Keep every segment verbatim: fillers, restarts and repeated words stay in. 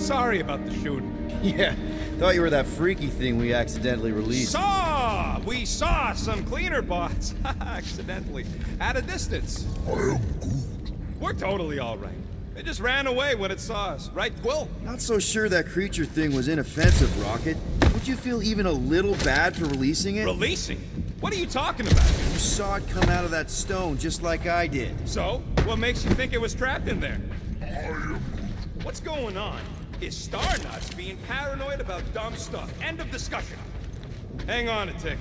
Sorry about the shooting. Yeah, thought you were that freaky thing we accidentally released. Saw! We saw some cleaner bots, accidentally, at a distance. I am Groot. We're totally all right. It just ran away when it saw us, right, Quill? Not so sure that creature thing was inoffensive, Rocket. Would you feel even a little bad for releasing it? Releasing? What are you talking about? You saw it come out of that stone just like I did. So, what makes you think it was trapped in there? What's going on? Is Starnuts being paranoid about dumb stuff? End of discussion. Hang on a tick.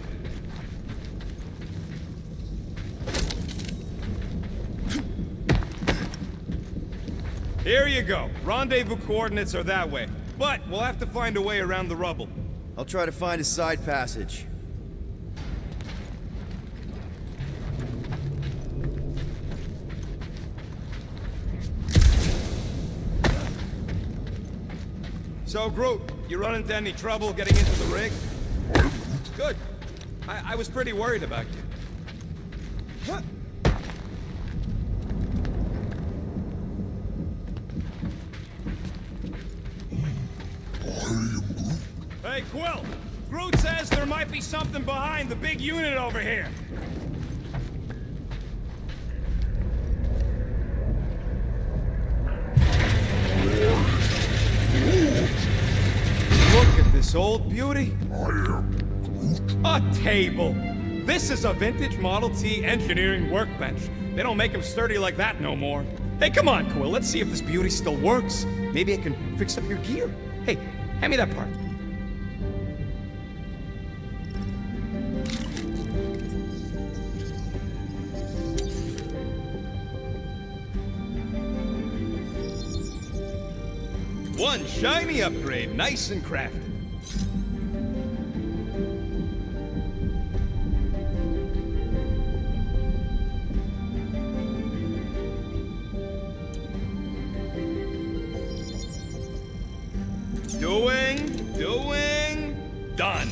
Here you go. Rendezvous coordinates are that way. But we'll have to find a way around the rubble. I'll try to find a side passage. So, Groot, you run into any trouble getting into the rig? Good. I, I was pretty worried about you. Huh? Hey, Quill! Groot says there might be something behind the big unit over here! Look at this old beauty! I am Groot. A table! This is a vintage Model T engineering workbench. They don't make them sturdy like that no more. Hey, come on, Quill, let's see if this beauty still works. Maybe I can fix up your gear. Hey, hand me that part. One shiny upgrade, nice and crafted. Doing, doing, done.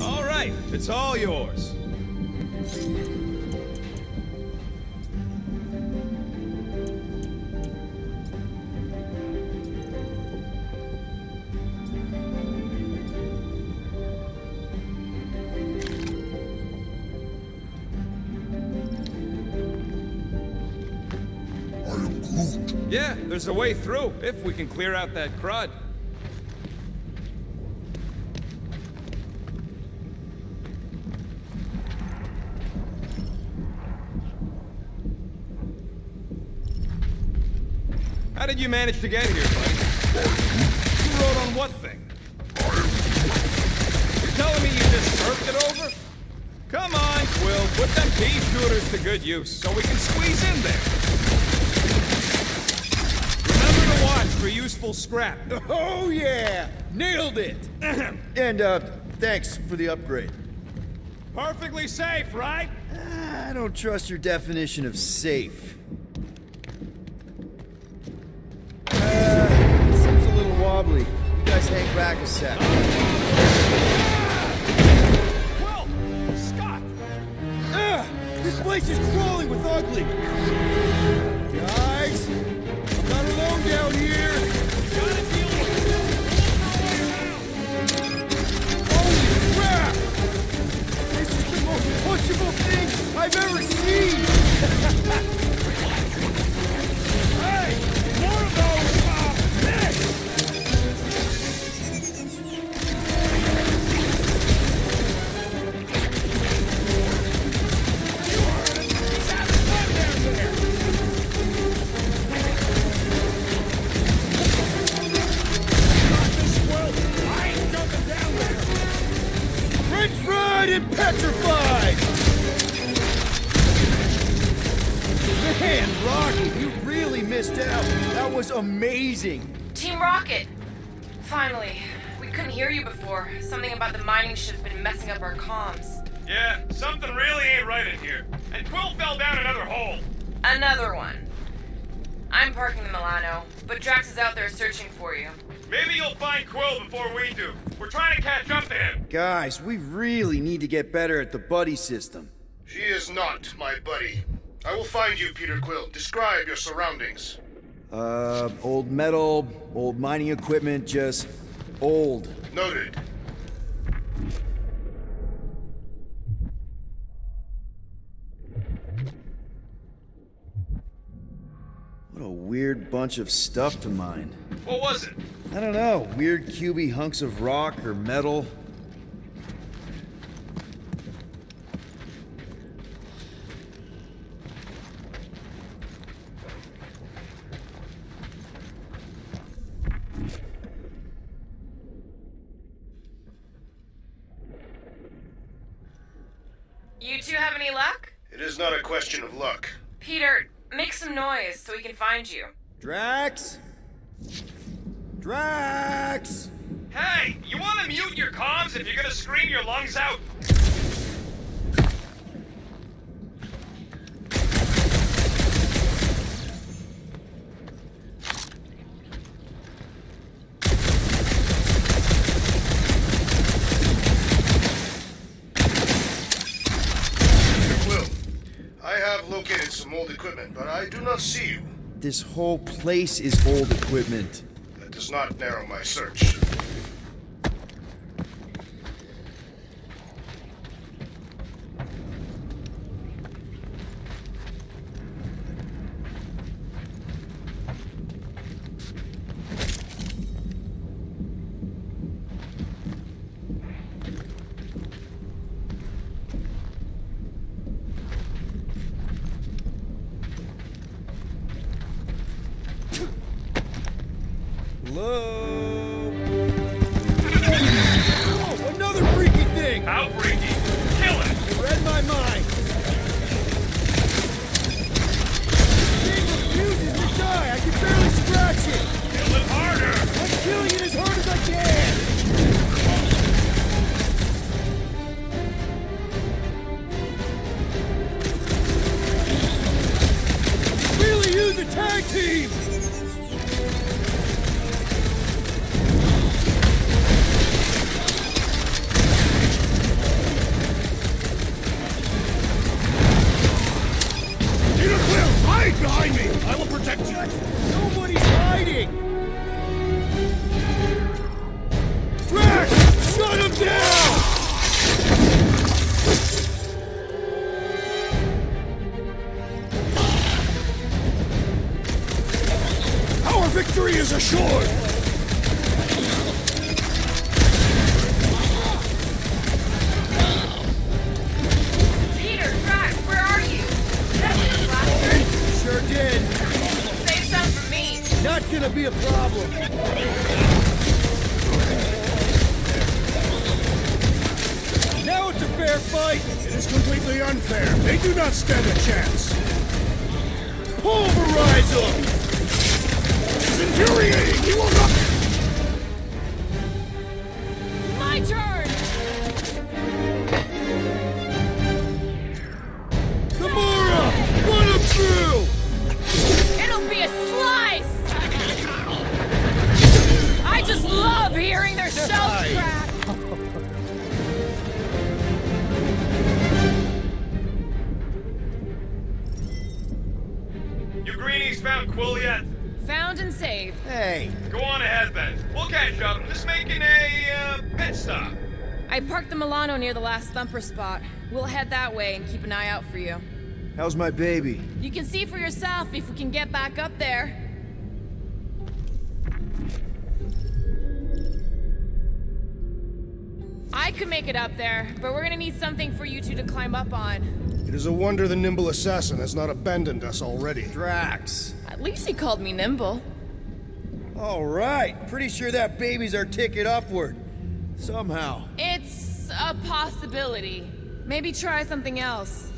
All right, it's all yours. Yeah, there's a way through, if we can clear out that crud. How did you manage to get here, buddy? You rode on what thing? You're telling me you just surfed it over? Come on, Quill, put them pea shooters to good use, so we can squeeze in there. For useful scrap. Oh yeah! Nailed it! And uh, thanks for the upgrade. Perfectly safe, right? Uh, I don't trust your definition of safe. Uh, seems a little wobbly. You guys hang back a sec. Well, Scott! Uh, this place is crawling with ugly! Guys! Not alone down here! Gotta deal with holy crap! This is the most pushable thing I've ever seen! Hey! More of those! Uh, Fried and petrified! Man, Rocket, you really missed out. That was amazing. Team Rocket! Finally. We couldn't hear you before. Something about the mining ship's been messing up our comms. Yeah, something really ain't right in here. And Quill fell down another hole. Another one. I'm parking the Milano, but Drax is out there searching for you. Maybe you'll find Quill before we do. We're trying to catch up to him. Guys, we really need to get better at the buddy system. She is not my buddy. I will find you, Peter Quill. Describe your surroundings. Uh, old metal, old mining equipment, just old. Noted. What a weird bunch of stuff to mine. What was it? I don't know. Weird cubey hunks of rock or metal. You two have any luck? It is not a question of luck. Peter, make some noise so we can find you. Drax? Drax! Hey, you want to mute your comms if you're going to scream your lungs out? Equipment, but I do not see you. This whole place is old equipment. That does not narrow my search. Thumper spot. We'll head that way and keep an eye out for you. How's my baby? You can see for yourself if we can get back up there. I could make it up there, but we're gonna need something for you two to climb up on. It is a wonder the nimble assassin has not abandoned us already. Drax. At least he called me nimble. All right. Pretty sure that baby's our ticket upward. Somehow. It's a possibility. Maybe try something else.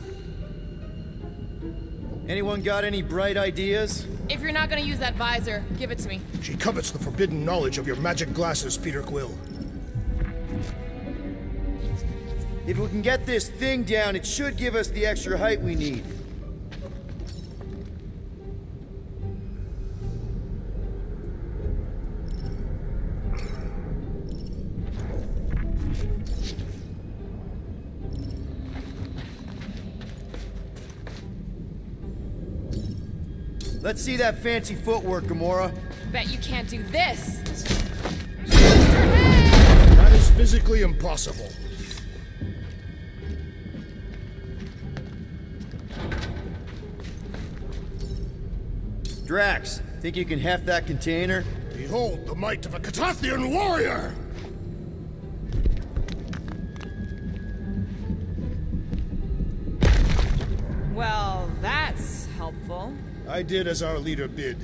Anyone got any bright ideas? If you're not gonna use that visor, give it to me. She covets the forbidden knowledge of your magic glasses, Peter Quill. If we can get this thing down, it should give us the extra height we need. Let's see that fancy footwork, Gamora. Bet you can't do this. That is physically impossible. Drax, think you can heft that container? Behold the might of a Katathian warrior! Well, that's helpful. I did as our leader bid.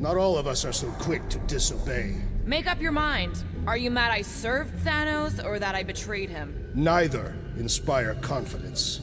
Not all of us are so quick to disobey. Make up your mind. Are you mad I served Thanos, or that I betrayed him? Neither inspire confidence.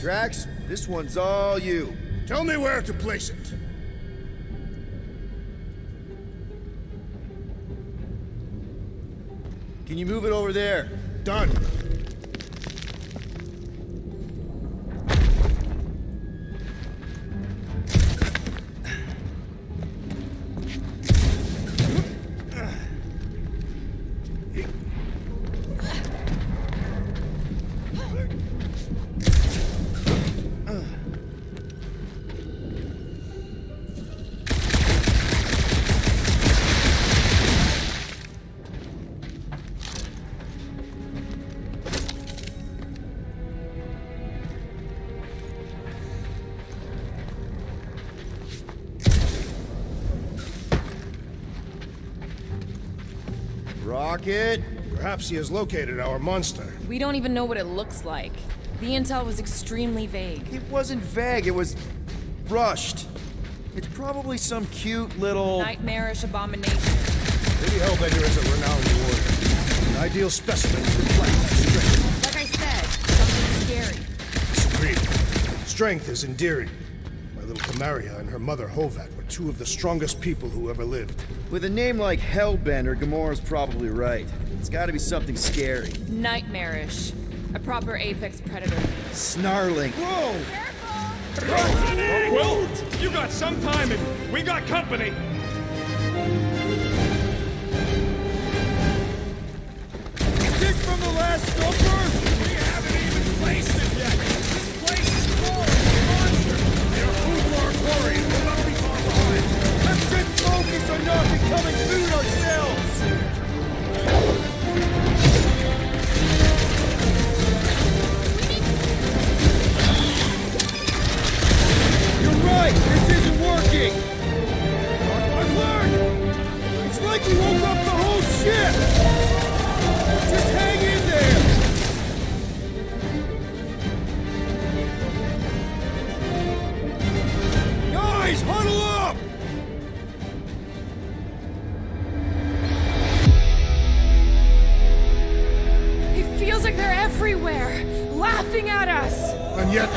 Drax, this one's all you. Tell me where to place it. Can you move it over there? Done. Rocket? Perhaps he has located our monster. We don't even know what it looks like. The intel was extremely vague. It wasn't vague, it was rushed. It's probably some cute little... nightmarish abomination. Lady Hellbender is a renowned warrior. An ideal specimen for flight strength. Like I said, something scary. Scream. Strength is endearing. My little Camarilla and her mother Hovat were two of the strongest people who ever lived. With a name like Hellbender, Gamora's probably right. It's gotta be something scary. Nightmarish. A proper apex predator. Snarling. Whoa! Careful! Oh, Quill, you got some time and we got company! Kick from the last number? We haven't even placed it yet! This place is full of monsters! They're food for our glory! Focus on not becoming food ourselves! You're right! This isn't working! I've learned! It's like we woke up the whole ship! Just hang in there! Guys, huddle up! Everywhere, laughing at us! And yet,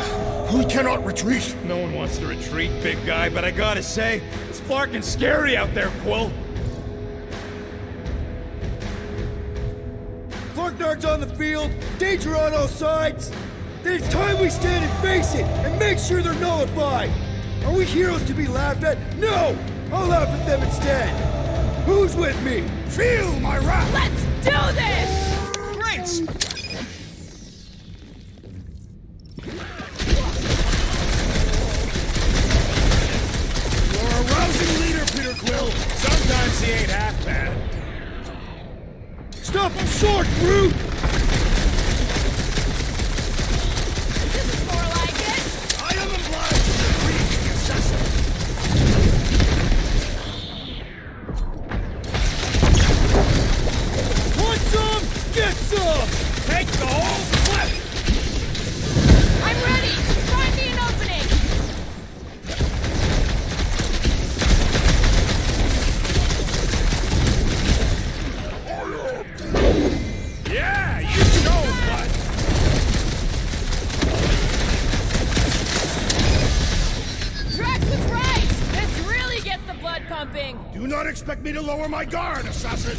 we cannot retreat! No one wants to retreat, big guy, but I gotta say, it's Flark and scary out there, Quill! Flark darts on the field, danger on all sides! Then it's time we stand and face it, and make sure they're nullified! Are we heroes to be laughed at? No! I'll laugh at them instead! Who's with me? Feel my wrath! Let's do this! Great! Quill, sometimes he ain't half bad. Stop him short, Groot! This is more like it! I am obliged to agree with the assassin. Want some? Get some! Take the whole clip! I'm ready! Find me an opening! Oh! me to lower my guard, assassin!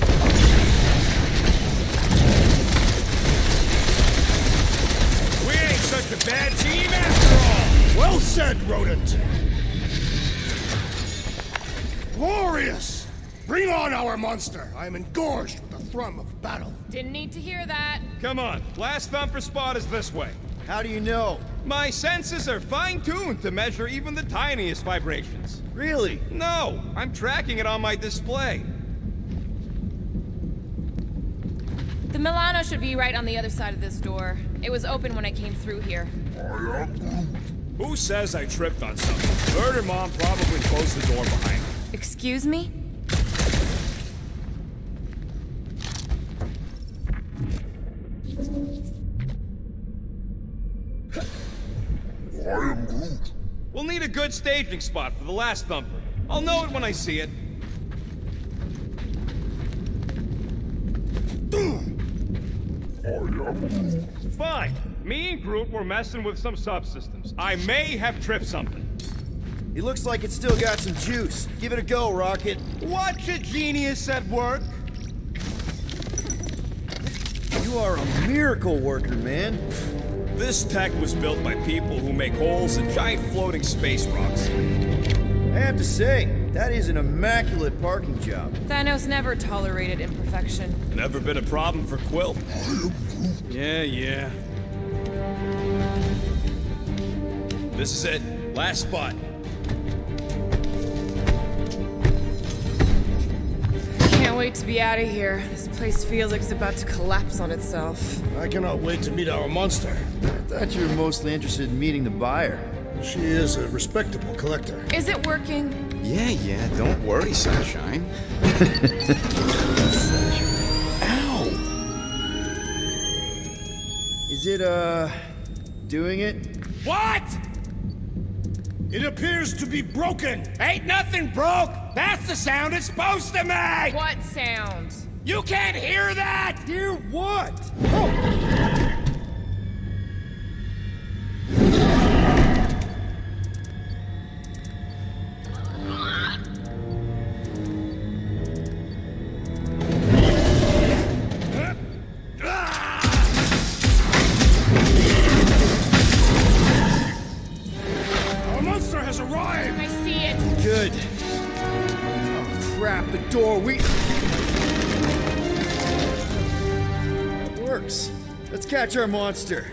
We ain't such a bad team after all! Well said, rodent! Glorious! Bring on our monster! I am engorged with the thrum of battle. Didn't need to hear that. Come on, last thumper spot is this way. How do you know? My senses are fine-tuned to measure even the tiniest vibrations. Really? No, I'm tracking it on my display. The Milano should be right on the other side of this door. It was open when I came through here. Who says I tripped on something? Murder Mom probably closed the door behind me. Excuse me? I am Groot. We'll need a good staging spot for the last thumper. I'll know it when I see it. I am Groot. Fine. Me and Groot were messing with some subsystems. I may have tripped something. It looks like it's still got some juice. Give it a go, Rocket. Watch a genius at work. You are a miracle worker, man. This tech was built by people who make holes in giant floating space rocks. I have to say, that is an immaculate parking job. Thanos never tolerated imperfection. Never been a problem for Quill. Yeah, yeah. This is it. Last spot. Can't wait to be out of here. This place feels like it's about to collapse on itself. I cannot wait to meet our monster. I thought you were mostly interested in meeting the buyer. She is a respectable collector. Is it working? Yeah, yeah, don't worry, Sunshine. Ow! Is it, uh, doing it? What?! It appears to be broken! Ain't nothing broke! That's the sound it's supposed to make! What sound? You can't hear that! Hear what? Catch our monster.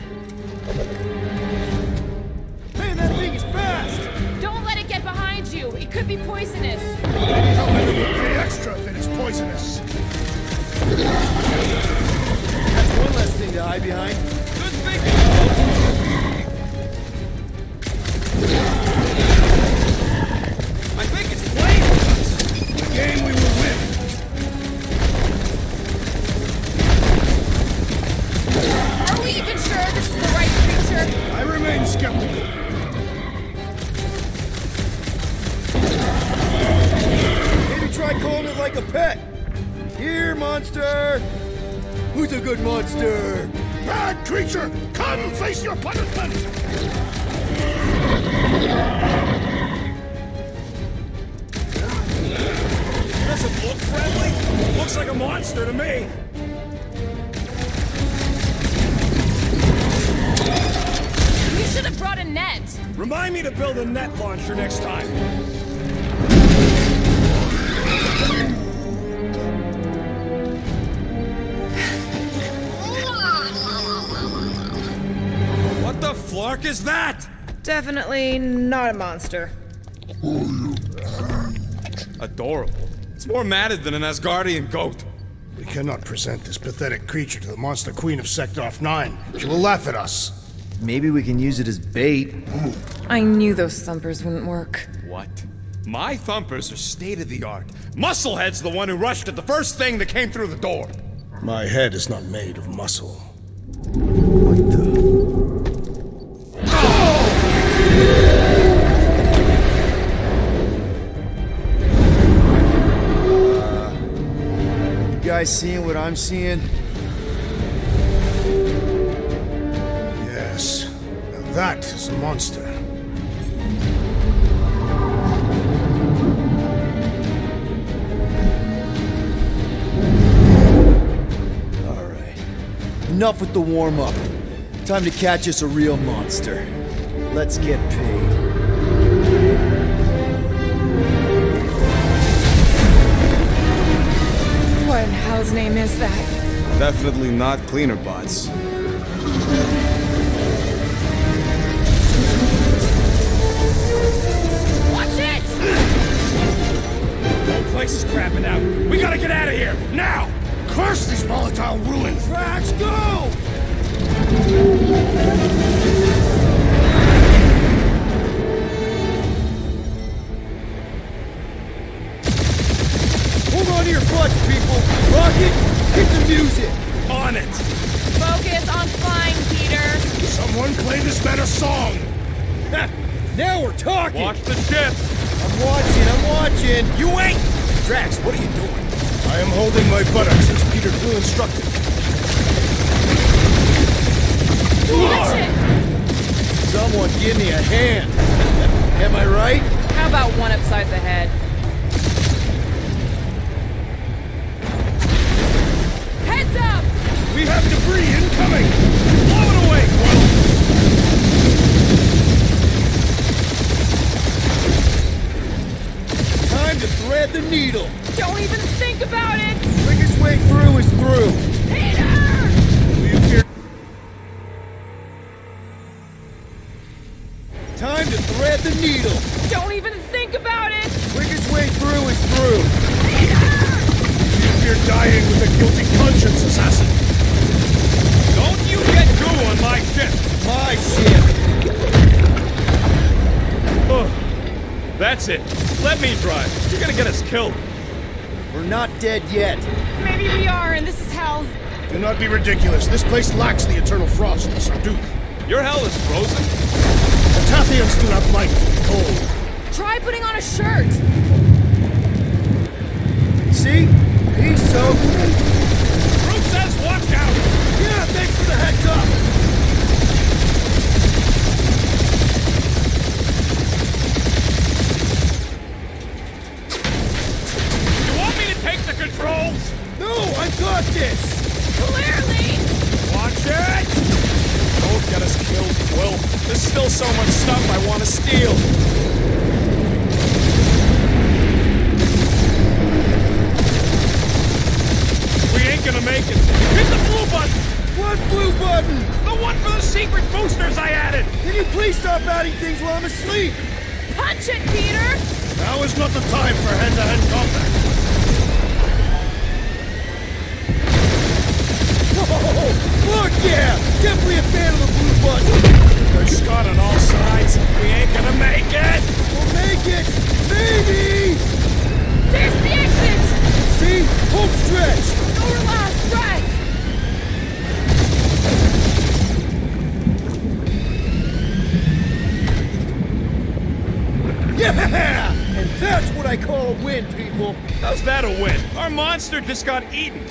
Hey, that thing is fast! Don't let it get behind you. It could be poisonous. Pay extra if it is poisonous. That's one less thing to hide behind. Good thinking. I think it's playing. The game we will win. Even sure this is the right creature? I remain skeptical. Maybe try calling it like a pet. Here, monster! Who's a good monster? Bad creature! Come face your punishment! Doesn't look friendly? Looks like a monster to me! You should have brought a net! Remind me to build a net launcher next time. What the flark is that? Definitely not a monster. Adorable. It's more matted than an Asgardian goat. We cannot present this pathetic creature to the monster queen of Sektoff nine. She will laugh at us. Maybe we can use it as bait. I knew those thumpers wouldn't work. What? My thumpers are state-of-the-art. Musclehead's the one who rushed at the first thing that came through the door. My head is not made of muscle. What the... Oh! Uh, you guys seeing what I'm seeing? That is a monster. Enough with the warm-up. Time to catch us a real monster. Let's get paid. What in hell's name is that? Definitely not cleaner bots. The place is crapping out. We gotta get out of here! Now! Curse these volatile ruins! Drax, go! Hold on to your butts, people! Rocket, hit the music! On it! Focus on flying, Peter! Someone play this man a song! Now we're talking! Watch the ship! I'm watching, I'm watching! You ain't! Drax, what are you doing? I am holding my buttocks as Peter Quill instructed. Someone give me a hand. Am I right? How about one upside the head? Heads up! We have debris incoming! Blow it away, Quill! Time to thread the needle! Don't even think about it! Quickest way through is through! Peter! Time to thread the needle! Don't even think about it! Quickest way through is through! Peter! You're dying with a guilty conscience, assassin! Don't you get goo on my ship! My ship! Oh, that's it! Let me drive! You're gonna get us killed! We're not dead yet. Maybe we are, and this is hell. Do not be ridiculous. This place lacks the eternal frost, so do. Your hell is frozen? The Tathians do not like cold. Try putting on a shirt. See? He's so great. Groot says watch out! Yeah, thanks for the heads up! Controls? No, I got this! Clearly! Watch it! Don't get us killed, Quill. There's still so much stuff I want to steal. We ain't gonna make it. Hit the blue button! What blue button? The one for the secret boosters I added! Can you please stop adding things while I'm asleep? Punch it, Peter! Now is not the time for head-to-head combat. Oh, look, yeah! Definitely a fan of the blue button! They're shot on all sides. We ain't gonna make it! We'll make it! Maybe! There's the exit! See? Home stretch! Over last, right! Yeah! And that's what I call a win, people! How's that a win? Our monster just got eaten!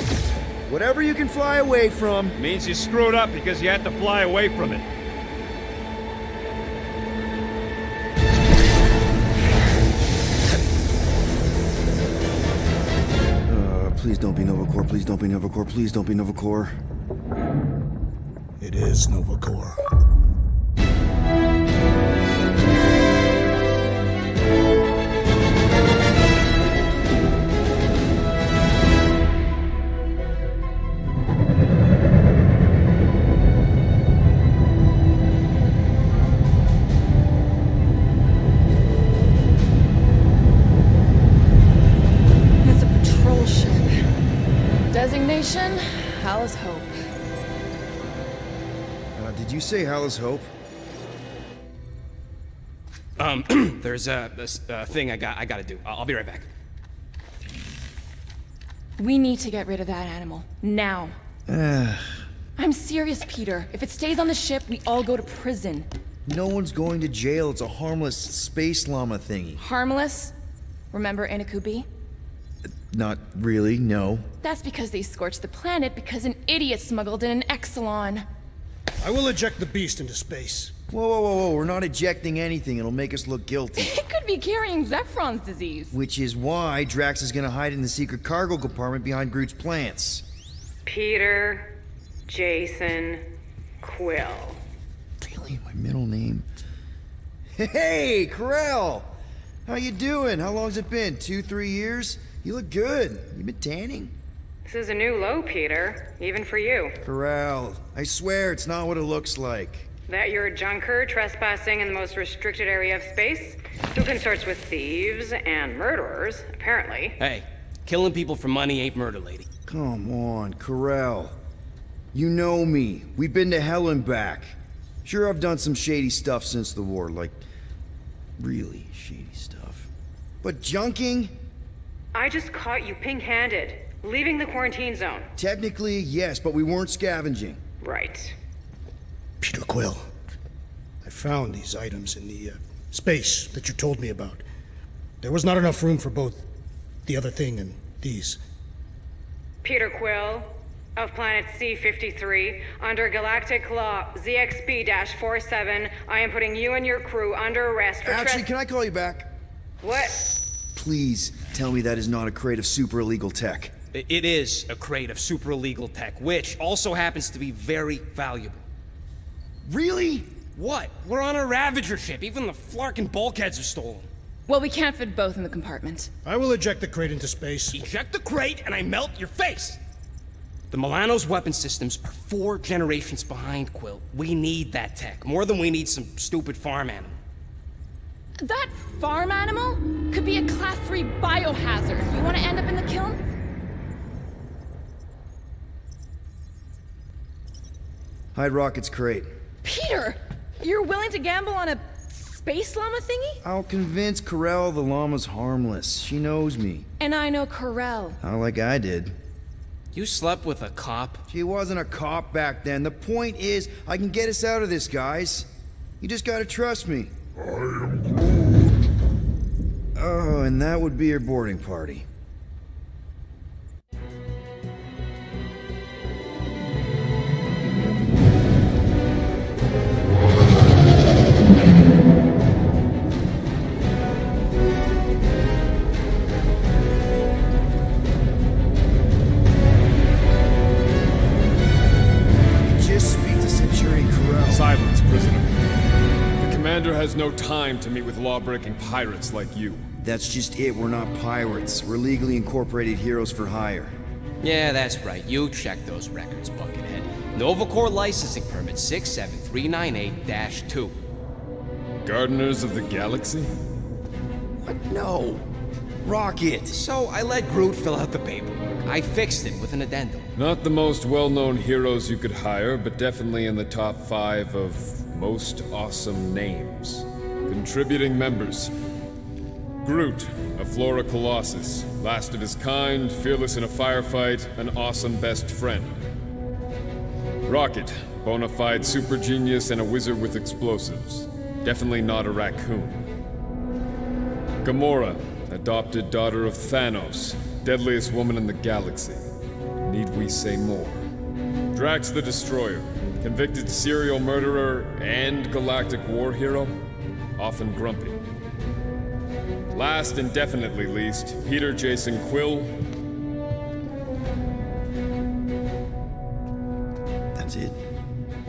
Whatever you can fly away from... means you screwed up because you had to fly away from it. Uh, please don't be Nova Corps, please don't be Nova Corps, please don't be Nova Corps. It is Nova Corps. Hallow's Hope. Uh, did you say Hallow's Hope? Um, there's a, a, a thing I got. I gotta do. I'll, I'll be right back. We need to get rid of that animal now. I'm serious, Peter. If it stays on the ship, we all go to prison. No one's going to jail. It's a harmless space llama thingy. Harmless? Remember Anikubi? Not really, no. That's because they scorched the planet because an idiot smuggled in an Exelon. I will eject the beast into space. Whoa, whoa, whoa, whoa, we're not ejecting anything. It'll make us look guilty. It could be carrying Zephron's disease. Which is why Drax is gonna hide in the secret cargo compartment behind Groot's plants. Peter, Jason Quill. Really? My middle name? Hey, Corel! How you doing? How long's it been? Two, three years? You look good. You been tanning? This is a new low, Peter. Even for you. Corel, I swear it's not what it looks like. That you're a junker trespassing in the most restricted area of space? Who consorts with thieves and murderers, apparently. Hey, killing people for money ain't murder, lady. Come on, Corel. You know me. We've been to hell and back. Sure, I've done some shady stuff since the war, like really shady stuff. But junking? I just caught you pink-handed, leaving the quarantine zone. Technically, yes, but we weren't scavenging. Right. Peter Quill, I found these items in the uh, space that you told me about. There was not enough room for both the other thing and these. Peter Quill, of planet C fifty-three, under galactic law Z X B forty-seven, I am putting you and your crew under arrest for Actually, can I call you back? What? Please tell me that is not a crate of super illegal tech. It is a crate of super illegal tech, which also happens to be very valuable. Really? What? We're on a Ravager ship. Even the Flark and Bulkheads are stolen. Well, we can't fit both in the compartment. I will eject the crate into space. Eject the crate and I melt your face! The Milano's weapon systems are four generations behind, Quill. We need that tech, more than we need some stupid farm animal. That farm animal could be a class three biohazard. You want to end up in the kiln? Hide Rocket's crate. Peter! You're willing to gamble on a space llama thingy? I'll convince Corel the llama's harmless. She knows me. And I know Corel. Not like I did. You slept with a cop? She wasn't a cop back then. The point is, I can get us out of this, guys. You just gotta trust me. I am Groot. Oh, and that would be your boarding party. Has no time to meet with law-breaking pirates like you. That's just it. We're not pirates. We're legally incorporated heroes for hire. Yeah, that's right. You check those records, Buckethead. Nova Corps licensing permit six seven three nine eight dash two. Gardeners of the Galaxy? What? No. Rocket. So I let Groot fill out the paperwork. I fixed it with an addendum. Not the most well-known heroes you could hire, but definitely in the top five of most awesome names. Contributing members. Groot, a Flora Colossus. Last of his kind, fearless in a firefight, an awesome best friend. Rocket, bona fide super genius and a wizard with explosives. Definitely not a raccoon. Gamora, adopted daughter of Thanos, deadliest woman in the galaxy. Need we say more? Drax the Destroyer. Convicted serial murderer and galactic war hero, often grumpy. Last and definitely least, Peter Jason Quill. That's it?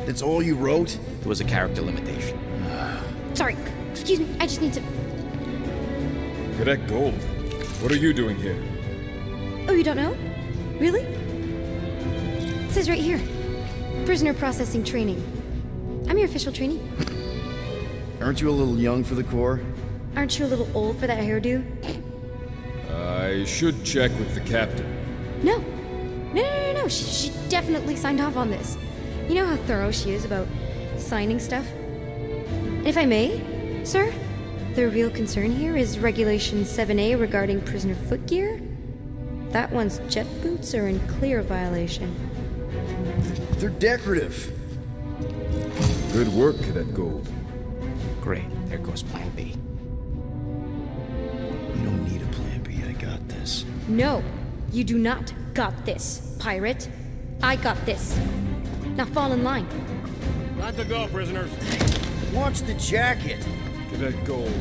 That's all you wrote? There was a character limitation. Sorry, excuse me, I just need to... Cadet Gold, what are you doing here? Oh, you don't know? Really? It says right here. Prisoner processing training. I'm your official trainee. Aren't you a little young for the Corps? Aren't you a little old for that hairdo? I should check with the captain. No. No, no, no, no. She, she definitely signed off on this. You know how thorough she is about signing stuff? If I may, sir, the real concern here is Regulation seven A regarding prisoner footgear. That one's jet boots are in clear violation. They're decorative. Good work, Cadet Gold. Great. There goes Plan B. We don't need a Plan B. I got this. No, you do not got this, pirate. I got this. Now fall in line. Time to go, prisoners. Watch the jacket. Cadet Gold,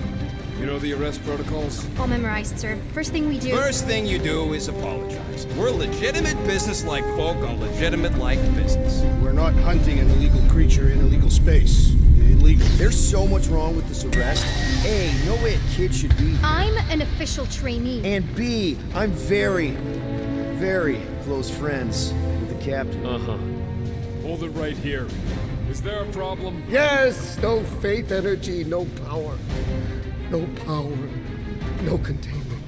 You know the arrest protocols? All memorized, sir. First thing we do... First thing you do is apologize. We're legitimate business-like folk on legitimate-like business. We're not hunting an illegal creature in illegal space. Illegal. There's so much wrong with this arrest. A, no way a kid should be here. I'm an official trainee. And B, I'm very, very close friends with the captain. Uh-huh. Hold it right here. Is there a problem? Yes! No faith energy, no power. No power, no containment.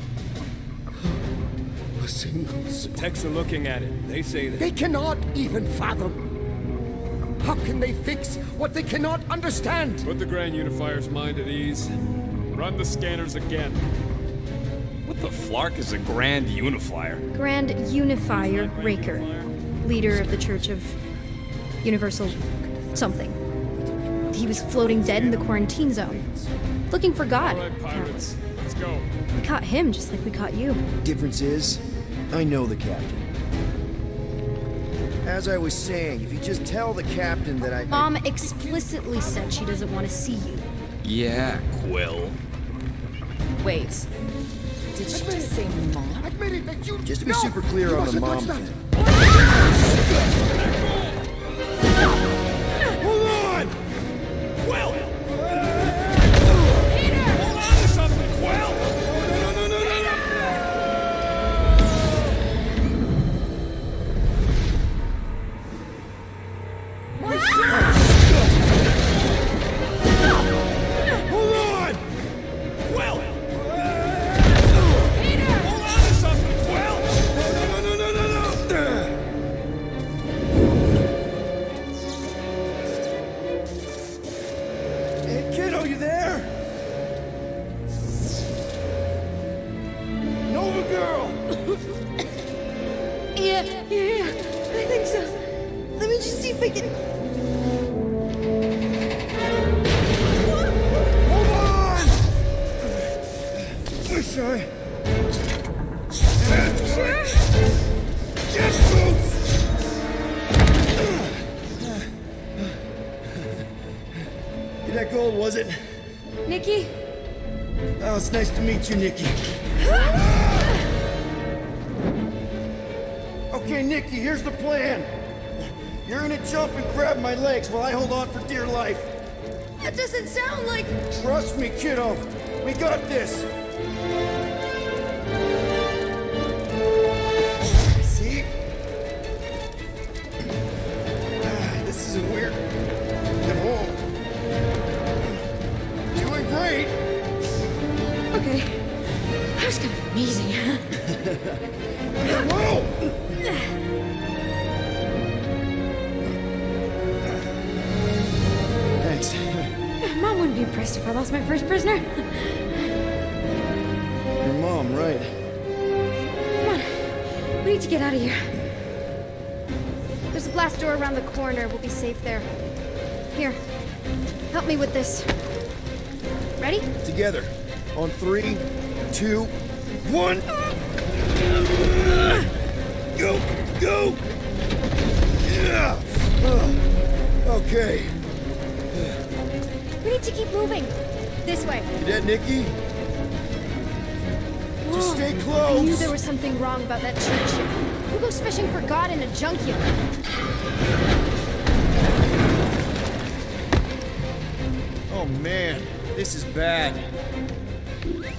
A single spot. The techs are looking at it. They say that... They cannot even fathom. How can they fix what they cannot understand? Put the Grand Unifier's mind at ease. Run the scanners again. What the Flark is a Grand Unifier? Grand Unifier Raker. Leader of the Church of Universal something. He was floating dead in the quarantine zone. Looking for God. All right, pirates. Let's go. We caught him just like we caught you. Difference is, I know the captain. As I was saying, if you just tell the captain that I... Mom explicitly said she doesn't want to see you. Yeah, Quill. Wait. Did she just say Mom? Just to be super clear on the Mom thing. Hold on! Quill! Peter! Hold on to something, Quill! Meet you, Nikki. Okay, Nikki, here's the plan. You're gonna jump and grab my legs while I hold on for dear life. That doesn't sound like... Trust me, kiddo. We got this. See? Ah, this is weird. At home. Doing great. Okay. That was kind of amazing, huh? Whoa! Thanks. Mom wouldn't be impressed if I lost my first prisoner. Your mom, right? Come on. We need to get out of here. There's a blast door around the corner. We'll be safe there. Here. Help me with this. Ready? Together. On three, two, one. Go, go. Yeah. Okay. We need to keep moving. This way. Cadet Nikki? Whoa. Just stay close. I knew there was something wrong about that church ship. Who goes fishing for God in a junkyard? Oh man, this is bad.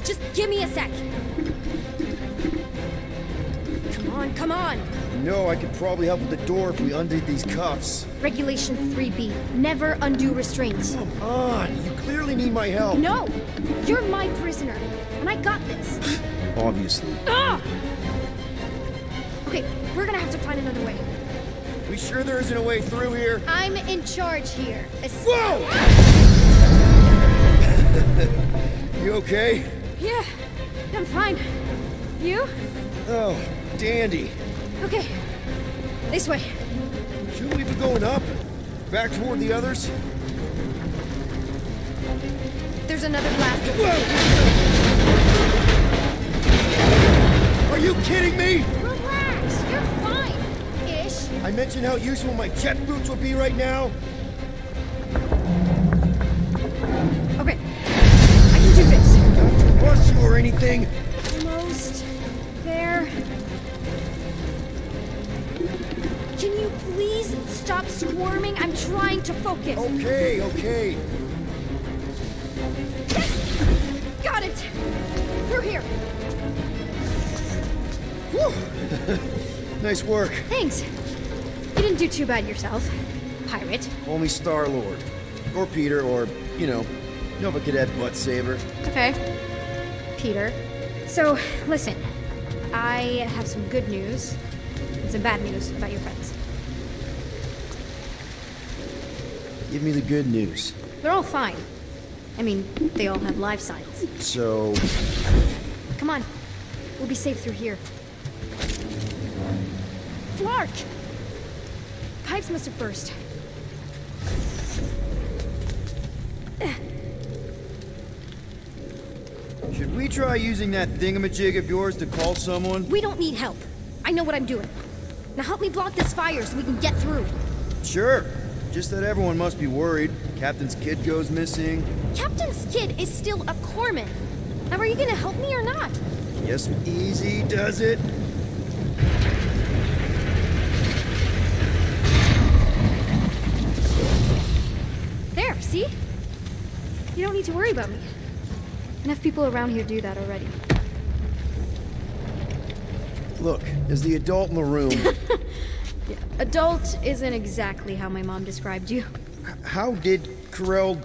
Just give me a sec. Come on, come on. No, I could probably help with the door if we undid these cuffs. Regulation three B. Never undo restraints. Come on. You clearly need my help. No. You're my prisoner. And I got this. Obviously. Ah! Okay, we're gonna have to find another way. We sure there isn't a way through here? I'm in charge here. Whoa! You okay? Yeah, I'm fine. You? Oh, dandy. Okay, this way. Shouldn't we be going up? Back toward the others? There's another blast. Whoa! Are you kidding me? Relax, you're fine, ish. I mentioned how useful my jet boots would be right now. Okay. or anything? Almost there. Can you please stop squirming? I'm trying to focus. Okay, okay. Got it. Through here. Whew. Nice work. Thanks. You didn't do too bad yourself, pirate. Only Star-Lord. Or Peter, or, you know, Nova Cadet Butt Saver. Okay. Peter. So, listen. I have some good news and some bad news about your friends. Give me the good news. They're all fine. I mean, they all have life signs. So... Come on. We'll be safe through here. Flark! Pipes must have burst. Should we try using that thingamajig of yours to call someone? We don't need help. I know what I'm doing. Now help me block this fire so we can get through. Sure. Just that everyone must be worried. Captain's kid goes missing. Captain's kid is still a corpsman. Now are you gonna help me or not? Yes, easy does it. There, see? You don't need to worry about me. Enough people around here do that already. Look, there's the adult in the room. Yeah, adult isn't exactly how my mom described you. H how did Corel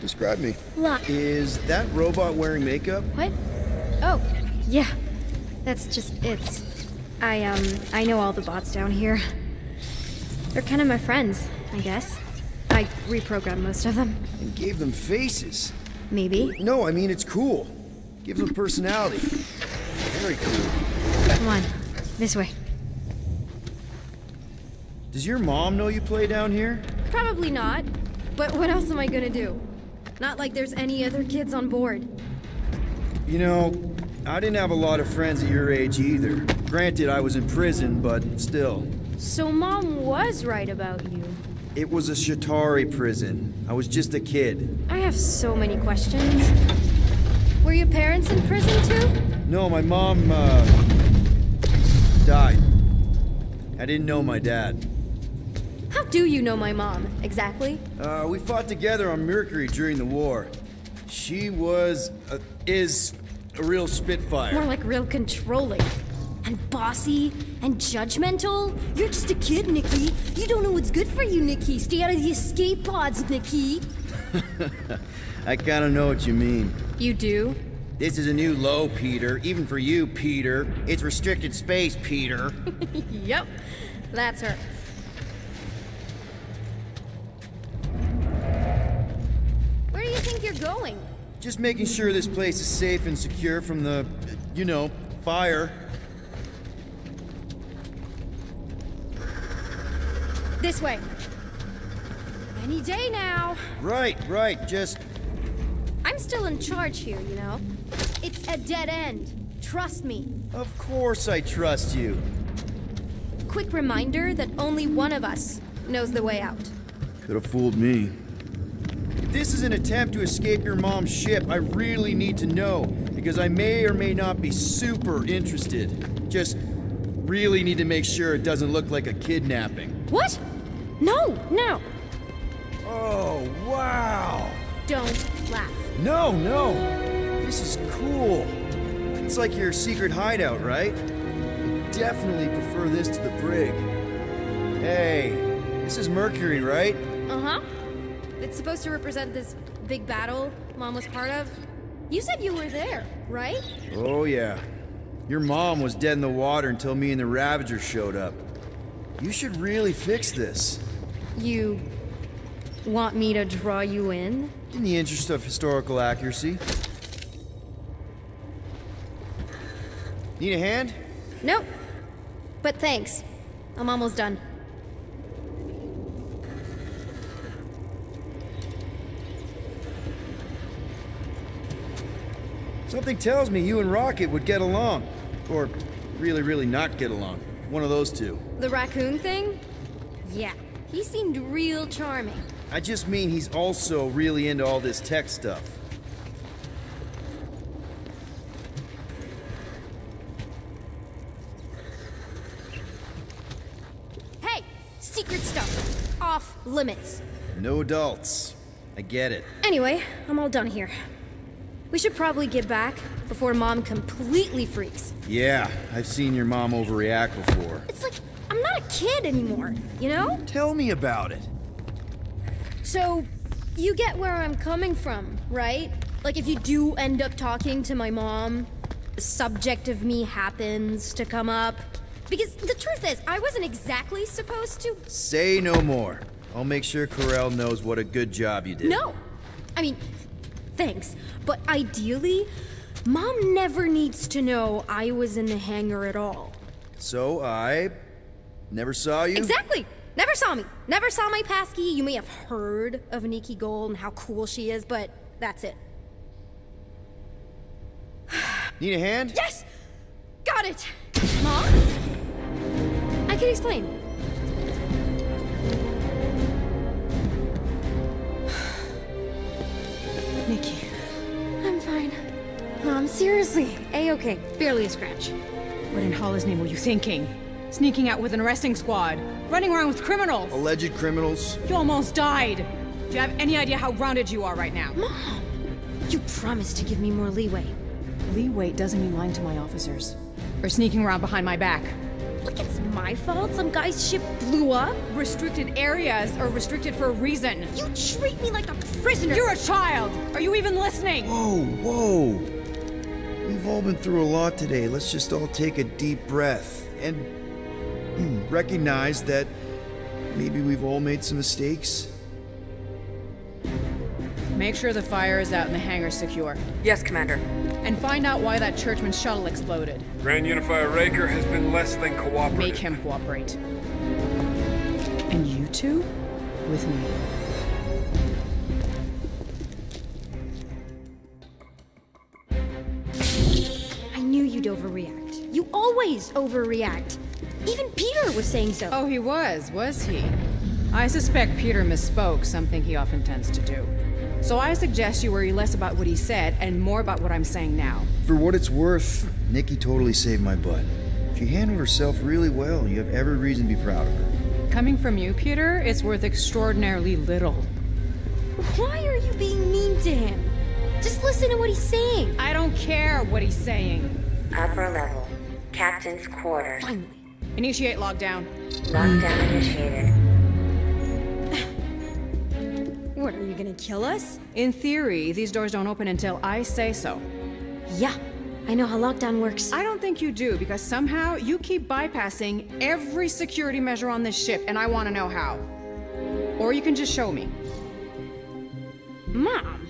describe me? Look. Is that robot wearing makeup? What? Oh, yeah. That's just it's. I, um, I know all the bots down here. They're kind of my friends, I guess. I reprogrammed most of them. And gave them faces. Maybe. No, I mean, it's cool. Give them personality. Very cool. Come on. This way. Does your mom know you play down here? Probably not. But what else am I gonna do? Not like there's any other kids on board. You know, I didn't have a lot of friends at your age either. Granted, I was in prison, but still. So Mom was right about you. It was a Shatari prison. I was just a kid. I have so many questions. Were your parents in prison too? No, my mom, uh, died. I didn't know my dad. How do you know my mom, exactly? Uh, we fought together on Mercury during the war. She was, a, is, a real spitfire. More like real controlling. And bossy, and judgmental. You're just a kid, Nikki. You don't know what's good for you, Nikki. Stay out of the escape pods, Nikki. I kind of know what you mean. You do? This is a new low, Peter. Even for you, Peter. It's restricted space, Peter. Yep. That's her. Where do you think you're going? Just making sure this place is safe and secure from the, you know, fire. This way. Any day now. Right, right, just... I'm still in charge here, you know. It's a dead end. Trust me. Of course I trust you. Quick reminder that only one of us knows the way out. Could have fooled me. If this is an attempt to escape your mom's ship, I really need to know, because I may or may not be super interested. Just really need to make sure it doesn't look like a kidnapping. What? No, no. Oh, wow. Don't laugh. No, no. This is cool. It's like your secret hideout, right? I definitely prefer this to the brig. Hey, this is Mercury, right? Uh-huh. It's supposed to represent this big battle Mom was part of. You said you were there, right? Oh, yeah. Your mom was dead in the water until me and the Ravager showed up. You should really fix this. You... want me to draw you in? In the interest of historical accuracy. Need a hand? Nope. But thanks. I'm almost done. Something tells me you and Rocket would get along. Or really, really not get along. One of those two. The raccoon thing? Yeah, he seemed real charming. I just mean he's also really into all this tech stuff. secret stuff. Off limits. No adults. I get it. Anyway, I'm all done here. We should probably get back before Mom completely freaks. Yeah, I've seen your mom overreact before. It's like, I'm not a kid anymore, you know? Tell me about it. So, you get where I'm coming from, right? Like, if you do end up talking to my mom, the subject of me happens to come up. Because the truth is, I wasn't exactly supposed to... Say no more. I'll make sure Corel knows what a good job you did. No! I mean, thanks. But ideally, Mom never needs to know I was in the hangar at all. So I... never saw you? Exactly! Never saw me. Never saw my passkey. You may have heard of Anikubi Gold and how cool she is, but that's it. Need a hand? Yes! Got it! Mom? I can explain. Nikki. I'm fine. Mom, seriously. A-okay. Barely a scratch. What in Hala's name were you thinking? Sneaking out with an arresting squad. Running around with criminals. Alleged criminals. You almost died. Do you have any idea how grounded you are right now? Mom! You promised to give me more leeway. Leeway doesn't mean lying to my officers. Or sneaking around behind my back. Look, it's my fault some guy's ship blew up. Restricted areas are restricted for a reason. You treat me like a prisoner. You're a child. Are you even listening? Whoa, whoa. We've all been through a lot today. Let's just all take a deep breath and recognize that maybe we've all made some mistakes. Make sure the fire is out and the hangar's secure. Yes, Commander. And find out why that churchman's shuttle exploded. Grand Unifier Raker has been less than cooperative. Make him cooperate. And you two? With me. I knew you'd overreact. You always overreact. Even Peter was saying so. Oh, he was, was he? I suspect Peter misspoke, something he often tends to do. So I suggest you worry less about what he said, and more about what I'm saying now. For what it's worth, Nikki totally saved my butt. She handled herself really well. You have every reason to be proud of her. Coming from you, Peter, it's worth extraordinarily little. Why are you being mean to him? Just listen to what he's saying. I don't care what he's saying. Upper level. Captain's quarters. Finally. Initiate lockdown. Lockdown initiated. What, are you gonna kill us? In theory, these doors don't open until I say so. Yeah, I know how lockdown works. I don't think you do, because somehow you keep bypassing every security measure on this ship, and I want to know how. Or you can just show me. Mom!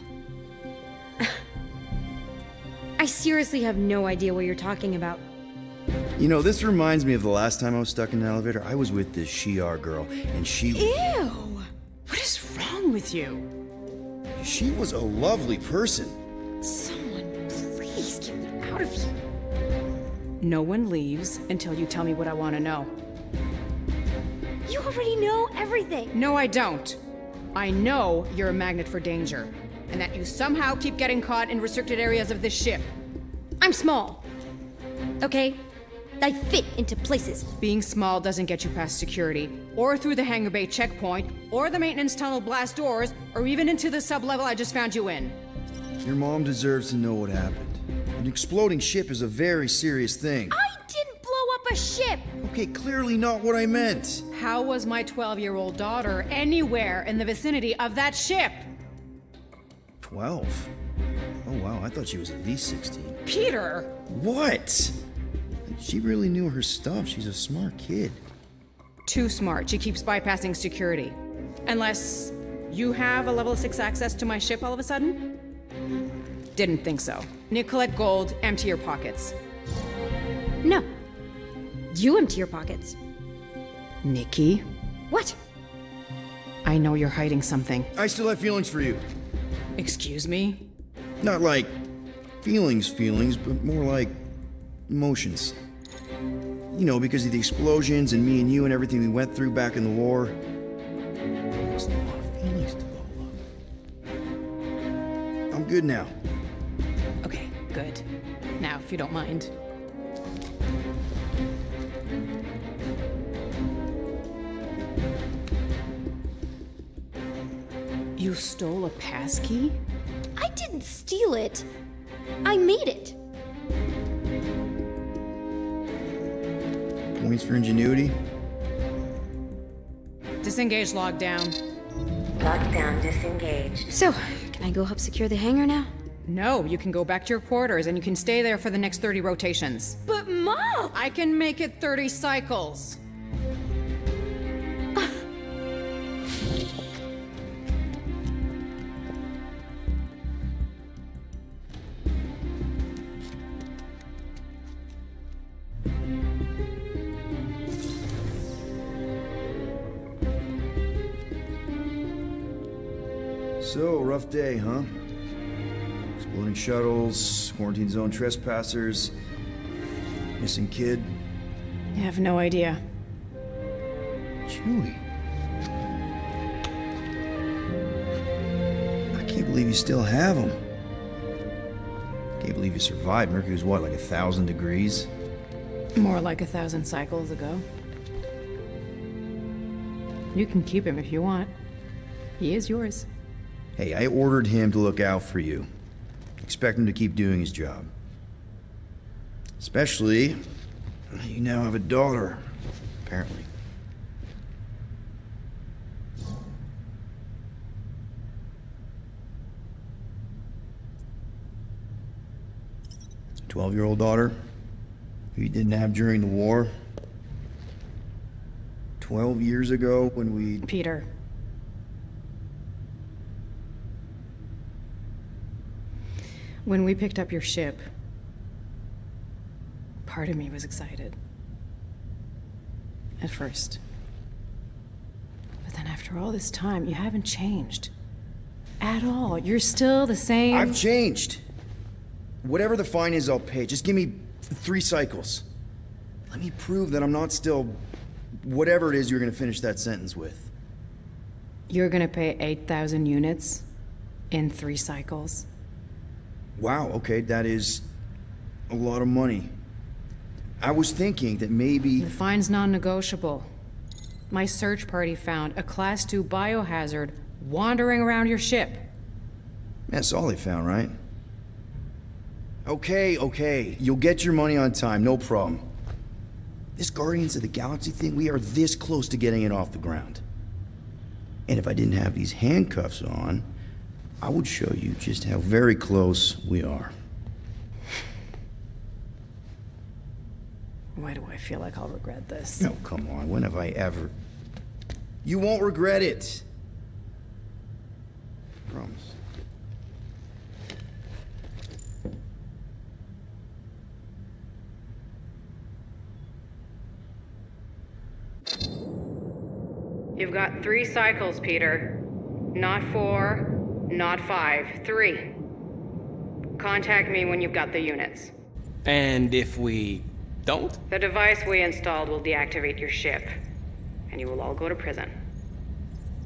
I seriously have no idea what you're talking about. You know, this reminds me of the last time I was stuck in an elevator. I was with this Shi'ar girl, and she... Ew! What is wrong with you? She was a lovely person. Someone, please get me out of here. No one leaves until you tell me what I want to know. You already know everything. No, I don't. I know you're a magnet for danger, and that you somehow keep getting caught in restricted areas of this ship. I'm small, okay? I fit into places. Being small doesn't get you past security, or through the hangar bay checkpoint, or the maintenance tunnel blast doors, or even into the sublevel I just found you in. Your mom deserves to know what happened. An exploding ship is a very serious thing. I didn't blow up a ship! Okay, clearly not what I meant. How was my twelve-year-old daughter anywhere in the vicinity of that ship? twelve? Oh wow, I thought she was at least sixteen. Peter! What? She really knew her stuff. She's a smart kid. Too smart. She keeps bypassing security. Unless you have a level six access to my ship all of a sudden? Didn't think so. Nicolette Gold, empty your pockets. No. You empty your pockets. Nikki? What? I know you're hiding something. I still have feelings for you. Excuse me? Not like feelings, feelings, but more like emotions. You know, because of the explosions and me and you and everything we went through back in the war. There was a lot of feelings to bubble up. I'm good now. Okay, good. Now, if you don't mind. You stole a passkey? I didn't steal it. I made it. Points for ingenuity. Disengage lockdown. Lockdown disengaged. So, can I go help secure the hangar now? No, you can go back to your quarters and you can stay there for the next thirty rotations. But Mom! I can make it thirty cycles. So, rough day, huh? Exploding shuttles, quarantine zone trespassers, missing kid. I have no idea. Chewie. I can't believe you still have him. Can't believe you survived. Mercury was what, like a thousand degrees? More like a thousand cycles ago. You can keep him if you want. He is yours. Hey, I ordered him to look out for you. Expect him to keep doing his job. Especially, you now have a daughter, apparently. twelve-year-old daughter, who you didn't have during the war. twelve years ago when we... Peter. When we picked up your ship, part of me was excited. At first. But then after all this time, you haven't changed. At all. You're still the same. I've changed. Whatever the fine is, I'll pay. Just give me three cycles. Let me prove that I'm not still... whatever it is you're gonna finish that sentence with. You're gonna pay eight thousand units in three cycles? Wow, okay, that is a lot of money. I was thinking that maybe... The fine's non-negotiable. My search party found a Class two biohazard wandering around your ship. That's all they found, right? Okay, okay, you'll get your money on time, no problem. This Guardians of the Galaxy thing, we are this close to getting it off the ground. And if I didn't have these handcuffs on, I would show you just how very close we are. Why do I feel like I'll regret this? No, come on. When have I ever... You won't regret it. I promise. You've got three cycles, Peter. Not four... Not five, three. Contact me when you've got the units. And if we don't? The device we installed will deactivate your ship, and you will all go to prison.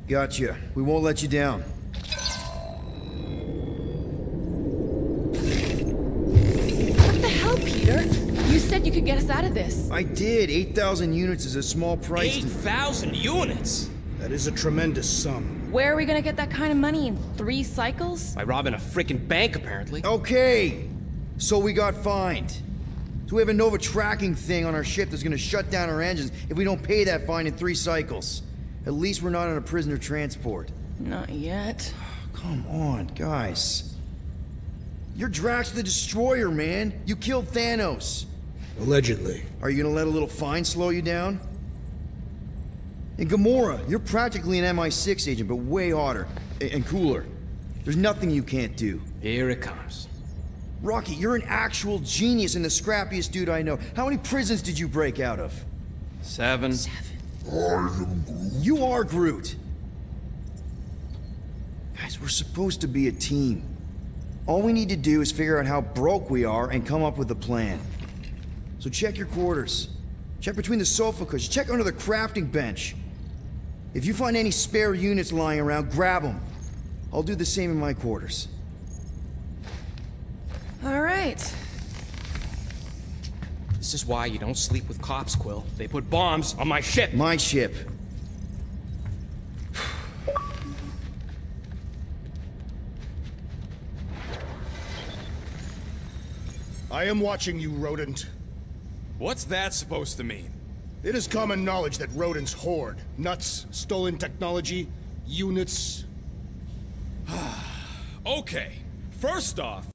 Gotcha. We won't let you down. What the hell, Peter? You said you could get us out of this. I did. eight thousand units is a small price. eight thousand units? That is a tremendous sum. Where are we gonna get that kind of money in three cycles? By robbing a frickin' bank, apparently. Okay! So we got fined. So we have a Nova tracking thing on our ship that's gonna shut down our engines if we don't pay that fine in three cycles. At least we're not on a prisoner transport. Not yet. Oh, come on, guys. You're Drax the Destroyer, man. You killed Thanos. Allegedly. Are you gonna let a little fine slow you down? And Gamora, you're practically an M I six agent, but way hotter and cooler. There's nothing you can't do. Here it comes. Rocket, you're an actual genius and the scrappiest dude I know. How many prisons did you break out of? Seven. Seven. I am Groot. You are Groot. Guys, we're supposed to be a team. All we need to do is figure out how broke we are and come up with a plan. So check your quarters. Check between the sofa cushions. Check under the crafting bench. If you find any spare units lying around, grab them. I'll do the same in my quarters. All right. This is why you don't sleep with cops, Quill. They put bombs on my ship. My ship. I am watching you, rodent. What's that supposed to mean? It is common knowledge that rodents hoard nuts, stolen technology, units. Okay, first off,